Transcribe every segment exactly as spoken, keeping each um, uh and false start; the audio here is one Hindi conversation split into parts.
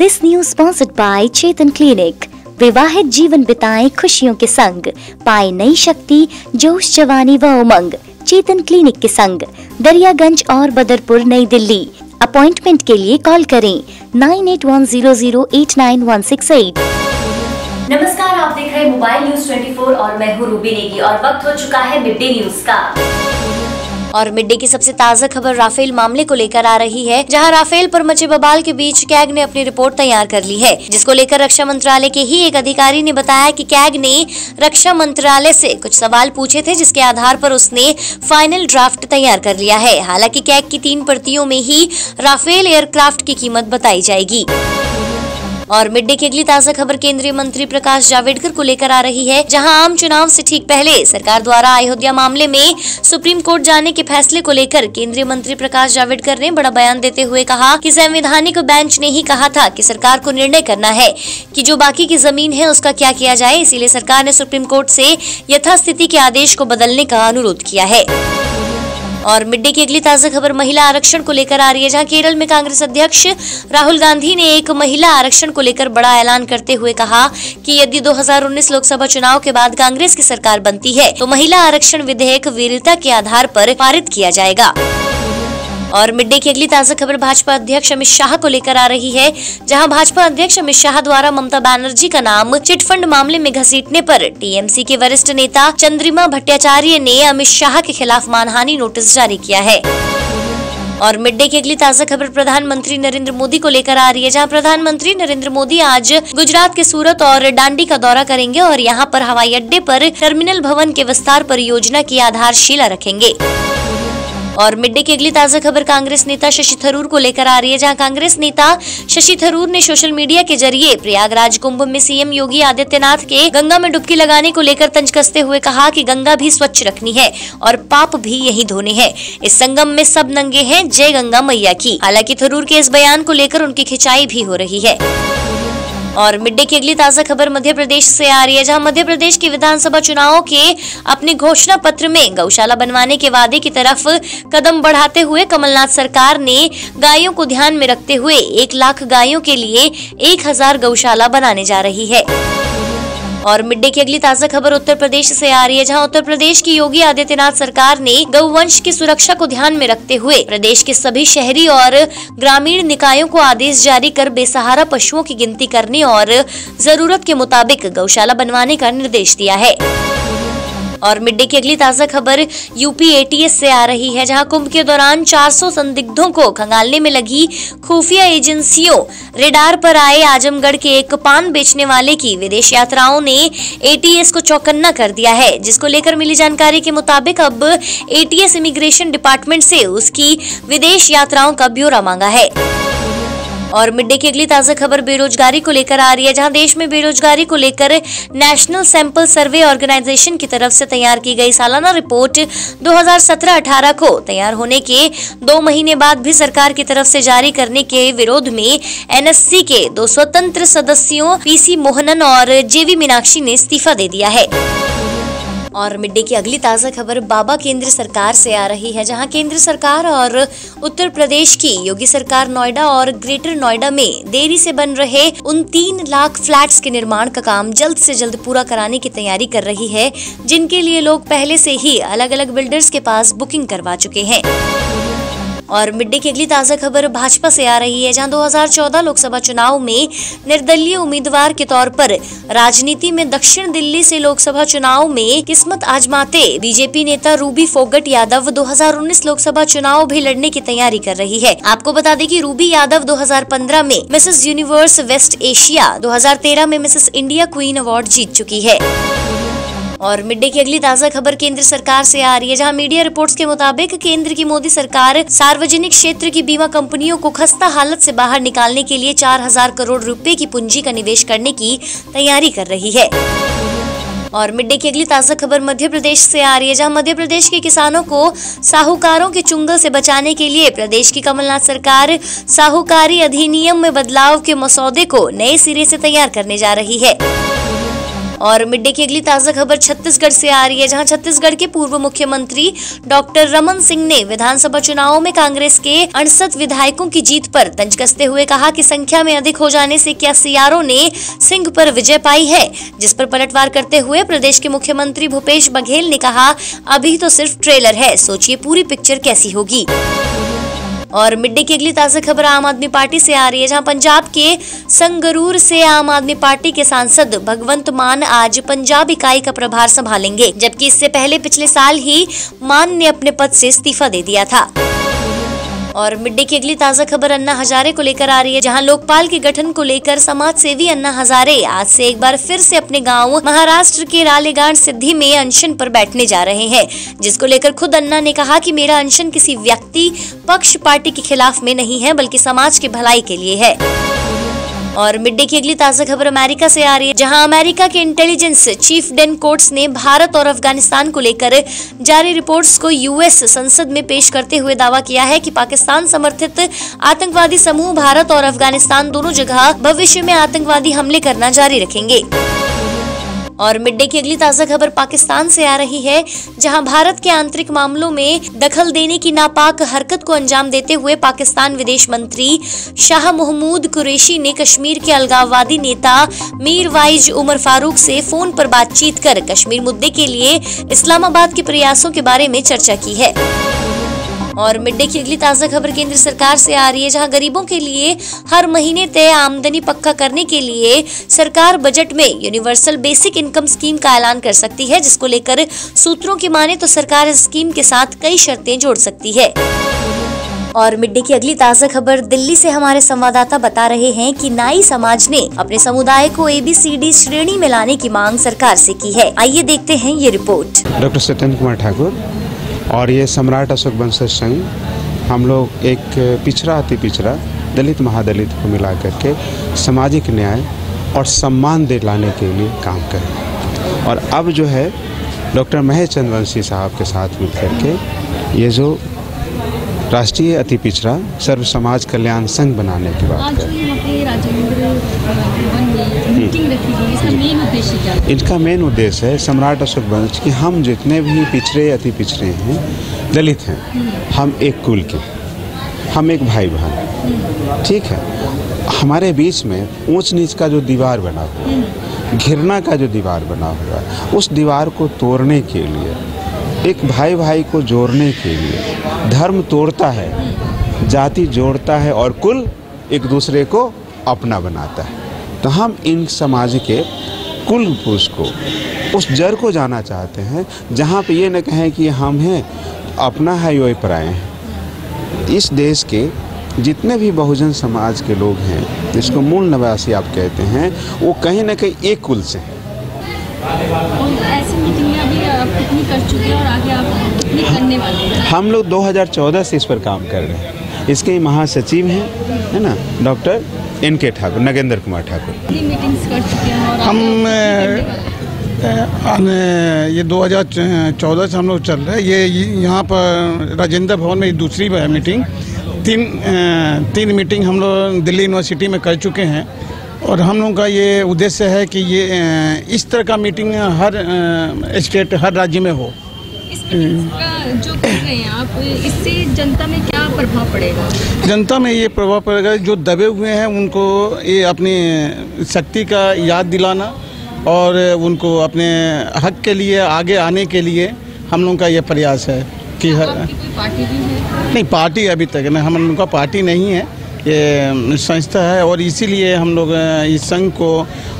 This news sponsored by Chetan clinic. विवाहित जीवन बिताएं खुशियों के संग, पाए नई शक्ति, जोश, जवानी व उमंग चेतन क्लीनिक के संग, दरियागंज और बदरपुर, नई दिल्ली। अपॉइंटमेंट के लिए कॉल करें nine eight one zero zero eight nine one six eight. नमस्कार, आप देख रहे हैं मोबाइल न्यूज ट्वेंटी फोर और मैं हूँ रूबी नेगी और वक्त हो चुका है मिड डे न्यूज का। और मिड डे की सबसे ताज़ा खबर राफेल मामले को लेकर आ रही है, जहां राफेल पर मचे बवाल के बीच कैग ने अपनी रिपोर्ट तैयार कर ली है, जिसको लेकर रक्षा मंत्रालय के ही एक अधिकारी ने बताया कि कैग ने रक्षा मंत्रालय से कुछ सवाल पूछे थे, जिसके आधार पर उसने फाइनल ड्राफ्ट तैयार कर लिया है। हालांकि कैग की तीन प्रतियों में ही राफेल एयरक्राफ्ट की कीमत बताई जाएगी। और मिड डे की अगली ताजा खबर केंद्रीय मंत्री प्रकाश जावड़कर को लेकर आ रही है, जहां आम चुनाव से ठीक पहले सरकार द्वारा अयोध्या मामले में सुप्रीम कोर्ट जाने के फैसले को लेकर केंद्रीय मंत्री प्रकाश जावड़कर ने बड़ा बयान देते हुए कहा कि संवैधानिक बेंच ने ही कहा था कि सरकार को निर्णय करना है कि जो बाकी की जमीन है उसका क्या किया जाए, इसीलिए सरकार ने सुप्रीम कोर्ट से यथास्थिति के आदेश को बदलने का अनुरोध किया है। और मिड डे की अगली ताज़ा खबर महिला आरक्षण को लेकर आ रही है, जहां केरल में कांग्रेस अध्यक्ष राहुल गांधी ने एक महिला आरक्षण को लेकर बड़ा ऐलान करते हुए कहा कि यदि दो हज़ार उन्नीस लोकसभा चुनाव के बाद कांग्रेस की सरकार बनती है तो महिला आरक्षण विधेयक वीरता के आधार पर पारित किया जाएगा। और मिड डे की अगली ताज़ा खबर भाजपा अध्यक्ष अमित शाह को लेकर आ रही है, जहां भाजपा अध्यक्ष अमित शाह द्वारा ममता बनर्जी का नाम चिटफंड मामले में घसीटने पर टीएमसी के वरिष्ठ नेता चंद्रिमा भट्टाचार्य ने अमित शाह के खिलाफ मानहानि नोटिस जारी किया है। और मिड डे की अगली ताज़ा खबर प्रधानमंत्री नरेंद्र मोदी को लेकर आ रही है, जहां प्रधानमंत्री नरेंद्र मोदी आज गुजरात के सूरत और डांडी का दौरा करेंगे और यहाँ पर हवाई अड्डे पर टर्मिनल भवन के विस्तार परियोजना की आधारशिला रखेंगे। और मिड डे की अगली ताज़ा खबर कांग्रेस नेता शशि थरूर को लेकर आ रही है, जहां कांग्रेस नेता शशि थरूर ने सोशल मीडिया के जरिए प्रयागराज कुंभ में सीएम योगी आदित्यनाथ के गंगा में डुबकी लगाने को लेकर तंज कसते हुए कहा कि गंगा भी स्वच्छ रखनी है और पाप भी यही धोने हैं, इस संगम में सब नंगे हैं, जय गंगा मैया की। हालांकि थरूर के इस बयान को लेकर उनकी खिंचाई भी हो रही है। और मिड डे की अगली ताज़ा खबर मध्य प्रदेश से आ रही है, जहां मध्य प्रदेश के विधानसभा चुनावों के अपने घोषणा पत्र में गौशाला बनवाने के वादे की तरफ कदम बढ़ाते हुए कमलनाथ सरकार ने गायों को ध्यान में रखते हुए एक लाख गायों के लिए एक हजार गौशाला बनाने जा रही है। और मिड डे की अगली ताज़ा खबर उत्तर प्रदेश से आ रही है, जहां उत्तर प्रदेश की योगी आदित्यनाथ सरकार ने गौवंश की सुरक्षा को ध्यान में रखते हुए प्रदेश के सभी शहरी और ग्रामीण निकायों को आदेश जारी कर बेसहारा पशुओं की गिनती करने और जरूरत के मुताबिक गौशाला बनवाने का निर्देश दिया है। और मिड डे की अगली ताज़ा खबर यूपी एटीएस से आ रही है, जहां कुंभ के दौरान चार सौ संदिग्धों को खंगालने में लगी खुफिया एजेंसियों रेडार पर आए। आजमगढ़ के एक पान बेचने वाले की विदेश यात्राओं ने एटीएस को चौकन्ना कर दिया है, जिसको लेकर मिली जानकारी के मुताबिक अब एटीएस इमिग्रेशन डिपार्टमेंट से उसकी विदेश यात्राओं का ब्यौरा मांगा है। और मिड डे की अगली ताज़ा खबर बेरोजगारी को लेकर आ रही है, जहां देश में बेरोजगारी को लेकर नेशनल सैंपल सर्वे ऑर्गेनाइजेशन की तरफ से तैयार की गई सालाना रिपोर्ट दो हज़ार सत्रह अठारह को तैयार होने के दो महीने बाद भी सरकार की तरफ से जारी करने के विरोध में एनएससी के दो स्वतंत्र सदस्यों पीसी मोहनन और जीवी मीनाक्षी ने इस्तीफा दे दिया है। और मिड डे की अगली ताज़ा खबर बाबा केंद्र सरकार से आ रही है, जहां केंद्र सरकार और उत्तर प्रदेश की योगी सरकार नोएडा और ग्रेटर नोएडा में देरी से बन रहे उन तीन लाख फ्लैट्स के निर्माण का काम जल्द से जल्द पूरा कराने की तैयारी कर रही है, जिनके लिए लोग पहले से ही अलग अलग बिल्डर्स के पास बुकिंग करवा चुके हैं। और मिड डे की अगली ताज़ा खबर भाजपा से आ रही है, जहां दो हज़ार चौदह लोकसभा चुनाव में निर्दलीय उम्मीदवार के तौर पर राजनीति में दक्षिण दिल्ली से लोकसभा चुनाव में किस्मत आजमाते बीजेपी नेता रूबी फोगट यादव दो हज़ार उन्नीस लोकसभा चुनाव भी लड़ने की तैयारी कर रही है। आपको बता दें कि रूबी यादव दो हज़ार पंद्रह में मिसेस यूनिवर्स वेस्ट एशिया, दो हज़ार तेरह में मिसेस इंडिया क्वीन अवार्ड जीत चुकी है। और मिड डे की अगली ताज़ा खबर केंद्र सरकार से आ रही है, जहां मीडिया रिपोर्ट्स के मुताबिक केंद्र की मोदी सरकार सार्वजनिक क्षेत्र की बीमा कंपनियों को खस्ता हालत से बाहर निकालने के लिए चार हज़ार करोड़ रुपए की पूंजी का निवेश करने की तैयारी कर रही है। और मिड डे की अगली ताज़ा खबर मध्य प्रदेश से आ रही है, जहां मध्य प्रदेश के किसानों को साहूकारों के चुंगल से बचाने के लिए प्रदेश की कमलनाथ सरकार साहूकारी अधिनियम में बदलाव के मसौदे को नए सिरे से तैयार करने जा रही है। और मिड डे की अगली ताजा खबर छत्तीसगढ़ से आ रही है, जहां छत्तीसगढ़ के पूर्व मुख्यमंत्री डॉक्टर रमन सिंह ने विधानसभा चुनावों में कांग्रेस के अड़सठ विधायकों की जीत पर तंज कसते हुए कहा कि संख्या में अधिक हो जाने से क्या सियारों ने सिंह पर विजय पाई है, जिस पर पलटवार करते हुए प्रदेश के मुख्यमंत्री भूपेश बघेल ने कहा अभी तो सिर्फ ट्रेलर है, सोचिए पूरी पिक्चर कैसी होगी। और मिड डे की अगली ताजा खबर आम आदमी पार्टी से आ रही है, जहां पंजाब के संगरूर से आम आदमी पार्टी के सांसद भगवंत मान आज पंजाब इकाई का प्रभार संभालेंगे, जबकि इससे पहले पिछले साल ही मान ने अपने पद से इस्तीफा दे दिया था। और मिड डे की अगली ताजा खबर अन्ना हजारे को लेकर आ रही है, जहां लोकपाल के गठन को लेकर समाज सेवी अन्ना हजारे आज से एक बार फिर से अपने गांव महाराष्ट्र के रालेगांव सिद्धि में अनशन पर बैठने जा रहे हैं, जिसको लेकर खुद अन्ना ने कहा कि मेरा अनशन किसी व्यक्ति, पक्ष, पार्टी के खिलाफ में नहीं है, बल्कि समाज की भलाई के लिए है। और मिड डे की अगली ताजा खबर अमेरिका से आ रही है, जहां अमेरिका के इंटेलिजेंस चीफ डैन कोर्ट्स ने भारत और अफगानिस्तान को लेकर जारी रिपोर्ट्स को यूएस संसद में पेश करते हुए दावा किया है कि पाकिस्तान समर्थित आतंकवादी समूह भारत और अफगानिस्तान दोनों जगह भविष्य में आतंकवादी हमले करना जारी रखेंगे। और मिड डे की अगली ताजा खबर पाकिस्तान से आ रही है, जहां भारत के आंतरिक मामलों में दखल देने की नापाक हरकत को अंजाम देते हुए पाकिस्तान विदेश मंत्री शाह महमूद कुरैशी ने कश्मीर के अलगाववादी नेता मीर वाइज उमर फारूक से फोन पर बातचीत कर कश्मीर मुद्दे के लिए इस्लामाबाद के प्रयासों के बारे में चर्चा की है। और मिड डे की अगली ताजा खबर केंद्र सरकार से आ रही है, जहां गरीबों के लिए हर महीने तय आमदनी पक्का करने के लिए सरकार बजट में यूनिवर्सल बेसिक इनकम स्कीम का ऐलान कर सकती है, जिसको लेकर सूत्रों की माने तो सरकार इस स्कीम के साथ कई शर्तें जोड़ सकती है। और मिड डे की अगली ताजा खबर दिल्ली से हमारे संवाददाता बता रहे हैं कि नाई समाज ने अपने समुदाय को ए बी सी डी श्रेणी में लाने की मांग सरकार से की है। आइए देखते हैं ये report. Doctor Chetan clinic Thakur और ये सम्राट अशोक वंश संघ हम लोग एक पिछड़ा अति पिछड़ा दलित महादलित को मिला करके सामाजिक न्याय और सम्मान दिलाने के लिए काम करें। और अब जो है डॉक्टर महेश चंद्रवंशी साहब के साथ मिल करके ये जो राष्ट्रीय अति पिछड़ा सर्व समाज कल्याण संघ बनाने की बात करें। इनका मेन उद्देश्य है सम्राट अशोक वंश कि हम जितने भी पिछड़े अति पिछड़े हैं, दलित हैं, हम एक कुल के, हम एक भाई बहन, ठीक है। हमारे बीच में ऊंच नीच का जो दीवार बना हुआ, घिरना का जो दीवार बना हुआ, उस दीवार को तोड़ने के लिए, एक भाई भाई को जोड़ने के लिए, धर्म तोड़ता है, जाति जोड़ता है और कुल एक दूसरे को अपना बनाता है। तो हम इन समाज के कुल पुरुष को उस जड़ को जाना चाहते हैं, जहाँ पे ये न कहें कि हम हैं, अपना है यो पराए हैं। इस देश के जितने भी बहुजन समाज के लोग हैं, जिसको मूल निवासी आप कहते हैं, वो कहीं ना कहीं एक कुल से हैं। ऐसी मीटिंग अभी आप कितनी कर चुके हैं और आगे आप कितनी करने वाले हैं? हम लोग दो हज़ार चौदह से इस पर काम कर रहे हैं। इसके महासचिव हैं, है ना, डॉक्टर एन के ठाकुर, नगेंद्र कुमार ठाकुर। कितनी मीटिंग्स कर चुके हैं और हम ये दो हज़ार चौदह से हम लोग चल रहे हैं। ये यहाँ पर राजेंद्र भवन में दूसरी बार मीटिंग, तीन तीन मीटिंग हम लोग दिल्ली यूनिवर्सिटी में कर चुके हैं। और हम लोगों का ये उद्देश्य है कि ये इस तरह का मीटिंग हर स्टेट, हर राज्य में हो। इस जो कर रहे हैं आप, इससे जनता में क्या प्रभाव पड़ेगा? जनता में ये प्रभाव पड़ेगा, जो दबे हुए हैं उनको ये अपनी शक्ति का याद दिलाना और उनको अपने हक के लिए आगे आने के लिए हम लोगों का ये प्रयास है कि हर पार्टी भी है? नहीं, पार्टी अभी तक ना, हम लोगों का पार्टी नहीं है, ये संस्था है। और इसीलिए हम लोग इस संघ को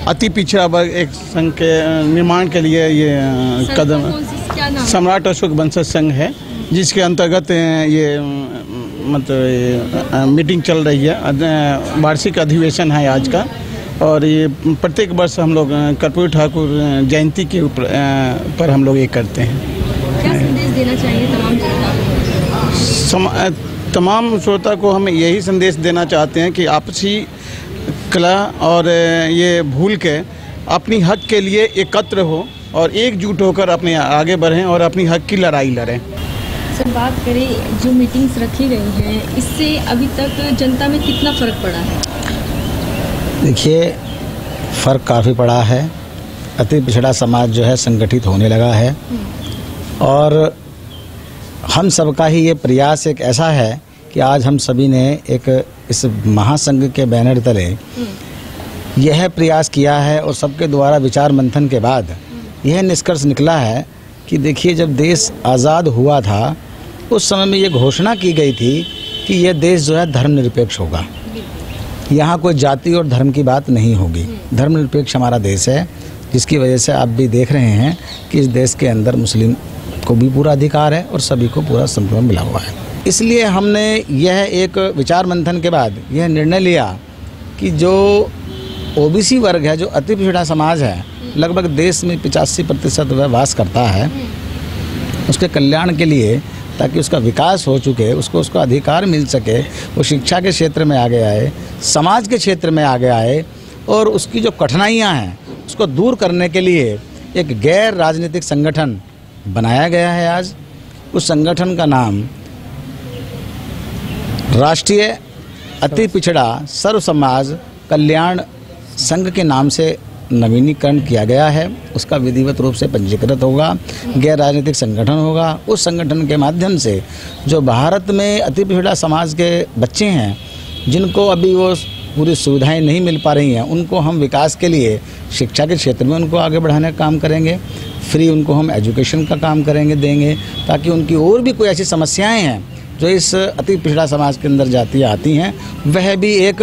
अति पिछड़ा वर्ग एक संघ के निर्माण के लिए ये कदम, सम्राट अशोक वंश संघ है, जिसके अंतर्गत ये मतलब मीटिंग चल रही है। वार्षिक अधिवेशन है आज का, और ये प्रत्येक वर्ष हम लोग कर्पूरी ठाकुर जयंती के ऊपर पर हम लोग ये करते हैं। क्या संदेश देना चाहिए तमाम जनता? तमाम श्रोता को हम यही संदेश देना चाहते हैं कि आपसी कला और ये भूल के अपनी हक के लिए एकत्र हो और एकजुट होकर अपने आगे बढ़ें और अपनी हक की लड़ाई लड़ें। सर, बात करें जो मीटिंग्स रखी गई हैं, इससे अभी तक जनता में कितना फ़र्क पड़ा है? देखिए, फ़र्क काफ़ी पड़ा है। अति पिछड़ा समाज जो है संगठित होने लगा है और हम सबका ही ये प्रयास एक ऐसा है कि आज हम सभी ने एक इस महासंघ के बैनर तले यह प्रयास किया है और सबके द्वारा विचार मंथन के बाद यह निष्कर्ष निकला है कि देखिए, जब देश आज़ाद हुआ था उस समय में ये घोषणा की गई थी कि यह देश जो है धर्मनिरपेक्ष होगा, यहाँ कोई जाति और धर्म की बात नहीं होगी, धर्मनिरपेक्ष हमारा देश है, जिसकी वजह से आप भी देख रहे हैं कि इस देश के अंदर मुस्लिम को भी पूरा अधिकार है और सभी को पूरा संतुलन मिला हुआ है। इसलिए हमने यह एक विचार मंथन के बाद यह निर्णय लिया कि जो ओबीसी वर्ग है, जो अति पिछड़ा समाज है, लगभग देश में पिचासी प्रतिशत वह वास करता है, उसके कल्याण के लिए, ताकि उसका विकास हो चुके, उसको उसका अधिकार मिल सके, वो शिक्षा के क्षेत्र में आगे आए, समाज के क्षेत्र में आगे आए और उसकी जो कठिनाइयाँ हैं उसको दूर करने के लिए एक गैर राजनीतिक संगठन बनाया गया है। आज उस संगठन का नाम राष्ट्रीय अति पिछड़ा सर्व समाज कल्याण संघ के नाम से नवीनीकरण किया गया है। उसका विधिवत रूप से पंजीकृत होगा, गैर राजनीतिक संगठन होगा। उस संगठन के माध्यम से जो भारत में अति पिछड़ा समाज के बच्चे हैं, जिनको अभी वो पूरी सुविधाएं नहीं मिल पा रही हैं, उनको हम विकास के लिए शिक्षा के क्षेत्र में उनको आगे बढ़ाने का काम करेंगे, फ्री उनको हम एजुकेशन का काम करेंगे देंगे, ताकि उनकी और भी कोई ऐसी समस्याएँ हैं जो इस अति पिछड़ा समाज के अंदर जाती आती हैं, वह भी एक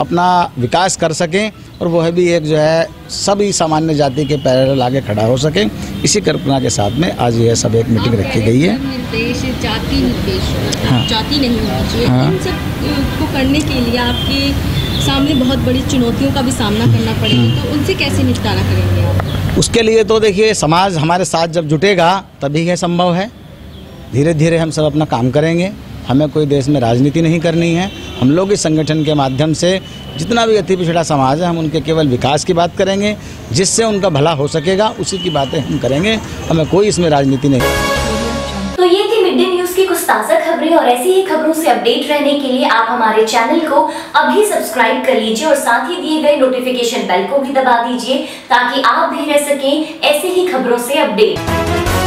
अपना विकास कर सकें और वह भी एक जो है सभी सामान्य जाति के पैरल आगे खड़ा हो सकें। इसी कल्पना के साथ में आज यह सब एक मीटिंग रखी गई है। निर्देश, जाति निर्देश, हाँ। जाति नहीं होनी चाहिए। हाँ। इन सब को करने के लिए आपके सामने बहुत बड़ी चुनौतियों का भी सामना करना पड़ेगा, तो उनसे कैसे निपटारा करेंगे आप? उसके लिए तो देखिए, समाज हमारे साथ जब जुटेगा तभी यह संभव है। धीरे धीरे हम सब अपना काम करेंगे। हमें कोई देश में राजनीति नहीं करनी है। हम लोग इस संगठन के माध्यम से जितना भी अति पिछड़ा समाज है, हम उनके केवल विकास की बात करेंगे, जिससे उनका भला हो सकेगा उसी की बातें हम करेंगे। हमें कोई इसमें राजनीति नहीं। तो ये थी मिड डे न्यूज की कुछ ताज़ा खबरें और ऐसी ही खबरों से अपडेट रहने के लिए आप हमारे चैनल को अभी सब्सक्राइब कर लीजिए और साथ ही दिए गए नोटिफिकेशन बेल को भी दबा दीजिए, ताकि आप भी रह सकें ऐसे ही खबरों से अपडेट।